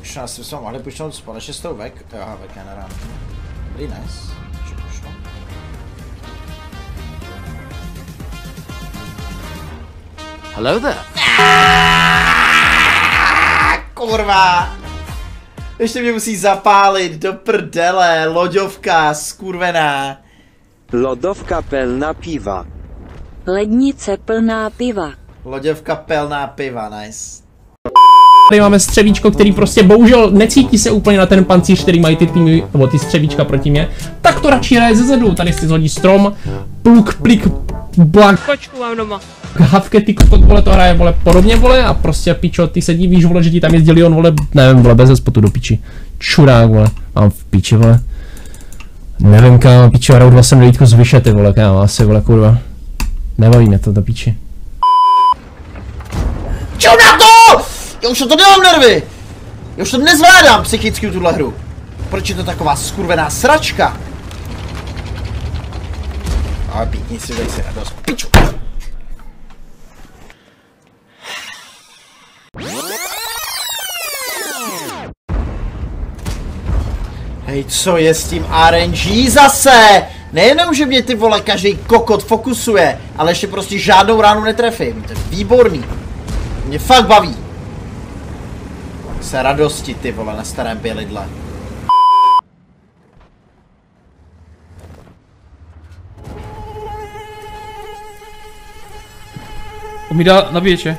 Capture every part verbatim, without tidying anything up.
Už nás jsme mohli pušnout společně s tou vek. Aha, vek je na ránu. Dobrý, nice. Že pušnu. Hello there. Kurva. Ještě mě musí zapálit, do prdele, loďovka skurvená. Lodovka plná piva. Lednice plná piva. Loděvka plná piva, nice. Tady máme střevíčko, který prostě bohužel necítí se úplně na ten pancíř, který mají ty týmy, nebo ty střevíčka proti mě. Tak to radši hraje ze zedu, tady si zhodí strom, pluk, plik, blak. Kočku mám doma. Havke, ty kokot, vole, to hraje, vole, podobně, vole, a prostě pičo, ty se divíš, vole, že ti tam jezdili on, vole, nevím, vole, bez spotu do piči. Čurák, vole, mám v piči, vole. Nevím, kámo, pičo, hraju dvě sedm devět z vyše, ty vole, kámo, asi, vole, kurva. Nebaví mě to do piči. Čau na to! Já už to nemám nervy! Já už to nezvládám psychicky tuhle hru. Proč je to taková skurvená sračka? Ale pítni si, dej si radost, piču! Hej, co je s tím R N G zase? Nejenom, že mě ty vole každý kokot fokusuje, ale ještě prostě žádnou ránu netrefím. To je výborný. Mě fakt baví. Se radosti, ty vole, na starém bělidle. On mi dá nabíječe.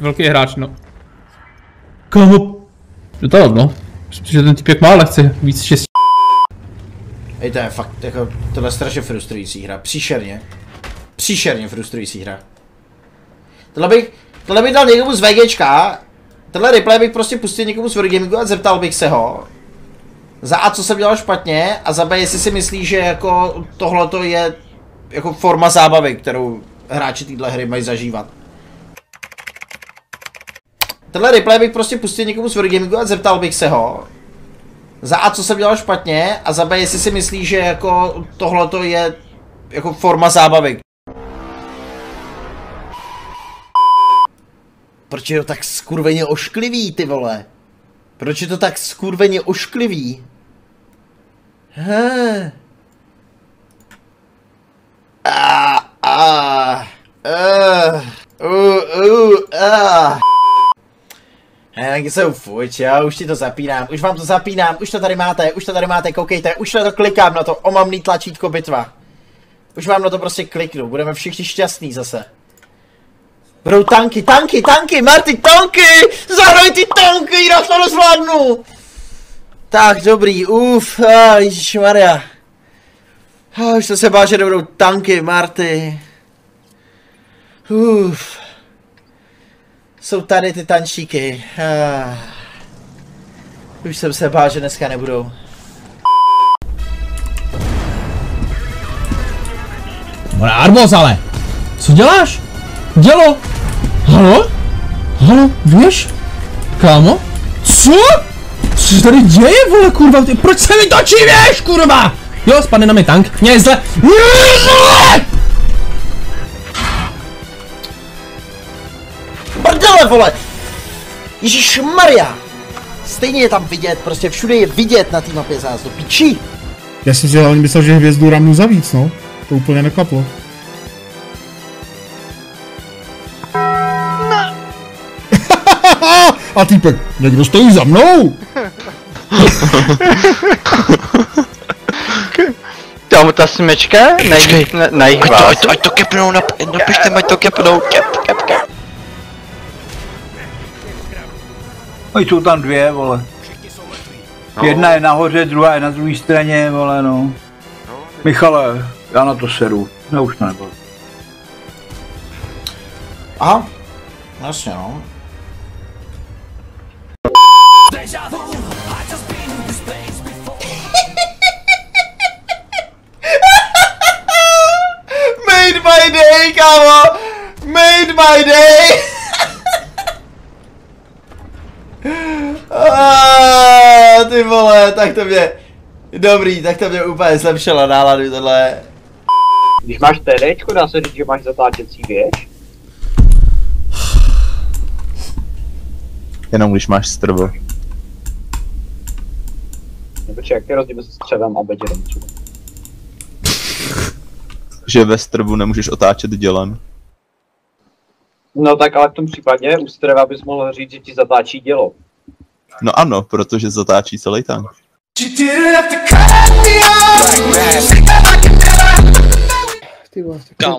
Velký hráč, no. Kámo. Dotávat, no. Myslím, že ten typěk má lehce víc šestí. Ej, to je fakt, jako, tohle je strašně frustrující hra, příšerně. Příšerně frustrující hra. Tohle bych, tohle bych dal někomu z VGčka, tenhle replay bych prostě pustil někomu z Wargamingu a zeptal bych se ho. Za A, co jsem dělal špatně, a za B, jestli si myslí, že jako tohleto je jako forma zábavy, kterou hráči téhle hry mají zažívat. Tenhle replay bych prostě pustil někomu z Wargamingu a zeptal bych se ho. Za A, co jsem dělal špatně, a za B, jestli si myslí, že jako tohleto je jako forma zábavy. Proč je to tak skurveně ošklivý, ty vole? Proč je to tak skurveně ošklivý? He. A, a, uh, uh, uh, uh. Hej, jsou fuč, jo, už ti to zapínám, už vám to zapínám, už to tady máte, už to tady máte, koukejte, už na to klikám, na to omamný tlačítko bitva. Už vám na to prostě kliknu, budeme všichni šťastní zase. Budou tanky, tanky, tanky, Marty, tanky! Zahraj ty tanky, jinak to nezvládnu! Tak, dobrý, uf, ah, ježišmarja. Ah, už to se bál, že budou tanky, Marty. Uf. Jsou tady ty tančíky. Ah. Už jsem se bál, že dneska nebudou. Vole, Arbos, ale! Co děláš? Dělo! Halo? Halo, víš? Kámo? Co? Co se tady děje, vole, kurva? Ty, proč se mi točí, víš, kurva? Jo, spadne na mě tank. Mě je zle. Prdele, vole! Ježišmarja! Stejně je tam vidět, prostě všude je vidět na té mapě zás do pičí. Já jsem si hlavně myslel, že hvězdu ramnu za víc, no. To úplně nekaplo. A týpek, někdo stojí za mnou! Tam ta smečka? Počkej, na, na jich vás. Ať to, ať to kepnou, nap, napište, ať to kepnou, kep, kep, kep. Ať jsou tam dvě, vole. Jedna je nahoře, druhá je na druhé straně, vole, no. Michale, já na to seru, já už to nebyl. Aha, jasně, no. Made my day, kámo! Made my day! Ah, ty vole, tak to mě... Dobrý, tak to mě úplně zlepšilo náladu tohle. Když máš TDčko, dá se říct, že máš zatáčecí věž? Jenom když máš strbo. Počkej, jaký je rozdíl mezi střevem a beděrem? Že ve strbu nemůžeš otáčet dělem. No tak ale v tom případě u streva bys mohl říct, že ti zatáčí dělo. No ano, protože zatáčí celý tank. Kámo,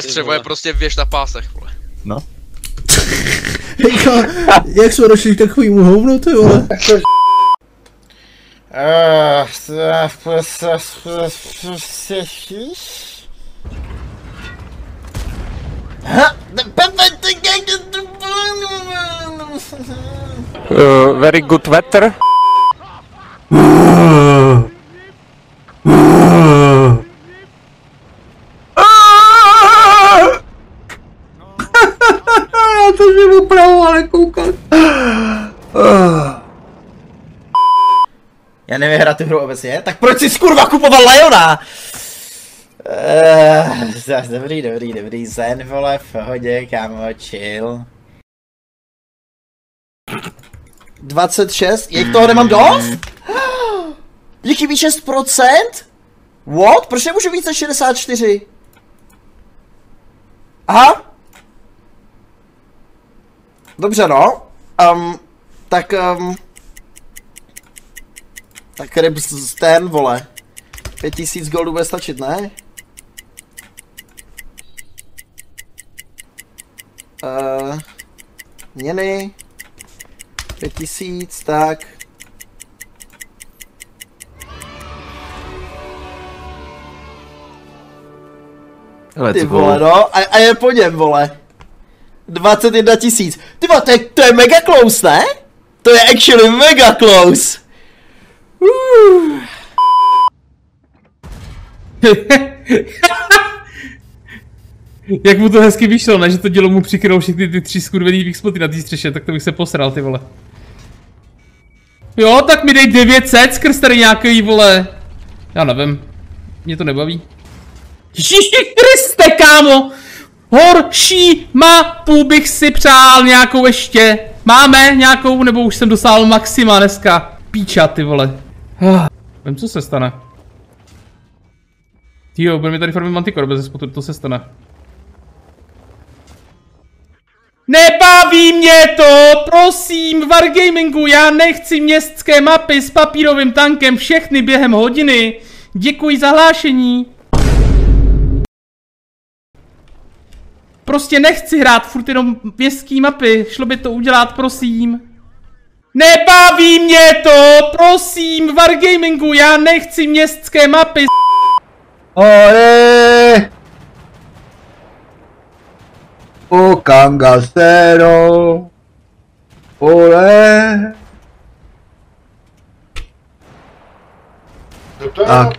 střevo je prostě věž na pásech, vole. No. Hejka, jak jsme došli k takovýmu hovnu, ty vole? Uh, very good weather. Já nevím hrát tu hru obecně, tak proč jsi skurva kupoval Liona? Eee, dobrý, dobrý, dobrý, zen, vole, v pohodě, kámo, chill. dvacet šest, jak toho nemám dost? Mně chybí šest procent? What? Proč nemůžu víc než šedesát čtyři? Aha. Dobře, no. Um, tak, um, tak ryb z ten, vole. pět tisíc goldů bude stačit, ne? Uh, měny. pět tisíc, tak. Ty vole, no. A, a je po něm, vole. dvacet jedna tisíc. Ty vole, to je, to je mega close, ne? To je actually mega close. Uh. Jak mu to hezky vyšlo, ne? Že to dělo mu přikrylo všechny ty tři skurvený výkspoty na té střeše, tak to bych se posral, ty vole. Jo, tak mi dej devět set skrz tady nějaký, vole. Já nevím. Mě to nebaví. Ježíši Kriste, kámo! Horší mapu bych si přál nějakou ještě. Máme nějakou, nebo už jsem dosáhl maxima dneska. Píča, ty vole. Vím, co se stane. Tyjo, budeme tady farmit Manticore bez spotu, to se stane. Nebaví mě to, prosím, Wargamingu, já nechci městské mapy s papírovým tankem, všechny během hodiny. Děkuji za hlášení. Prostě nechci hrát furt jenom městské mapy, šlo by to udělat, prosím. Nebaví mě to, prosím, Wargamingu, já nechci městské mapy. Ore! O Cangacero! Ore! Tak,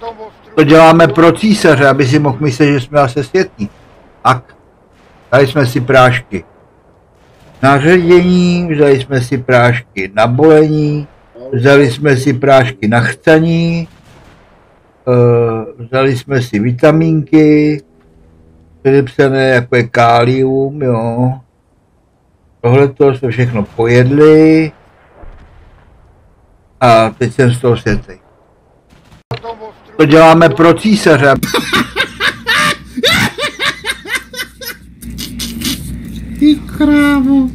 to děláme pro císaře, aby si mohl myslet, že jsme asi světní. Tak, dali jsme si prášky na ředění, vzali jsme si prášky na bolení, vzali jsme si prášky na chcaní, Uh, vzali jsme si vitamínky, předepsané jako je kálium, jo. Tohleto jsme všechno pojedli a teď jsem z toho světlý. To děláme pro císaře. Ty krávo.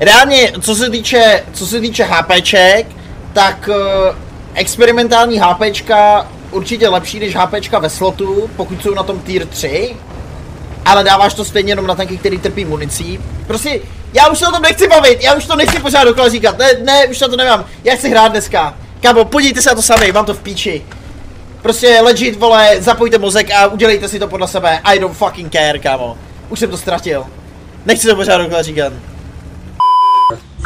Reálně, co se týče, co se týče HPček, tak uh, experimentální HPčka určitě lepší než HPčka ve slotu, pokud jsou na tom tier tři, ale dáváš to stejně jenom na tanky, který trpí municí. Prostě, já už se o tom nechci bavit, já už to nechci pořád dokola říkat, ne, ne, už na to nemám, já chci hrát dneska. Kámo, podívejte se na to sami, mám to v píči. Prostě legit, vole, zapojte mozek a udělejte si to podle sebe, I don't fucking care, kámo. Už jsem to ztratil, nechci to pořád dokola říkat.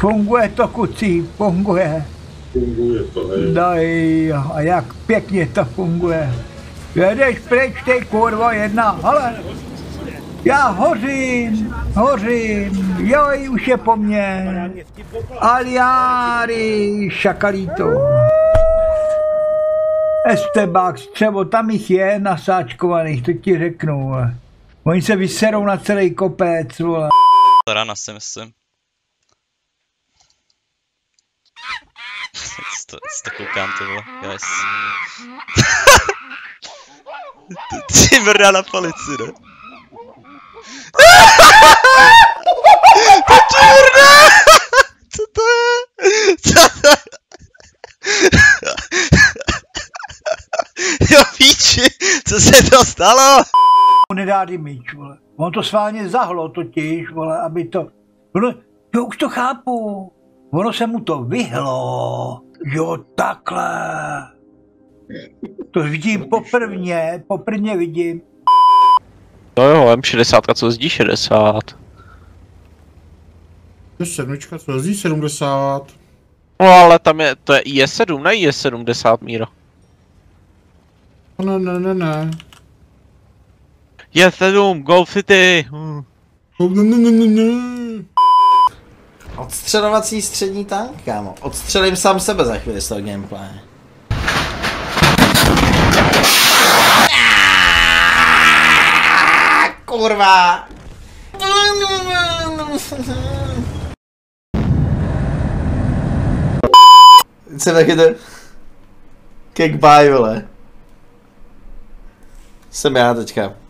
Funguje to, kucí, funguje. Funguje to, hej. Daj, a jak pěkně to funguje. Jedeš pryč, ty kurvo jedna, ale já hořím, hořím, joj, už je po mně. Aliári, šakalíto. Estebák, střevo, tam jich je nasáčkovaných, to ti řeknu. Oni se vyserou na celý kopec, vole. Rána jsem, jsem. to, to koukám, ty vole, yes. Ty mrdá na palici, ne? Ty mrdá! Co to je? Co to je? Jo píči, co se to stalo? Nedá dýmíč, vole. On to sválně zahlo totiž, vole, aby to... Ono, jo, už to chápu. Ono se mu to vyhlo. Jo, takhle. To vidím poprvně, poprvně vidím. No jo, M šedesát, co jezdí šedesát? To je sedmička, co jezdí sedmdesát? No ale tam je, to je I S sedm, ne I S sedmdesát, Míro. Ne, ne, ne, ne. I S sedm, Go City! Hmm. Ne, ne, ne, ne, ne. Odstřelovací střední tank, kámo. Odstřelím sám sebe za chvíli z toho gameplay. Kurva! Co taky to? Kick bye, vole. Jsem já teďka.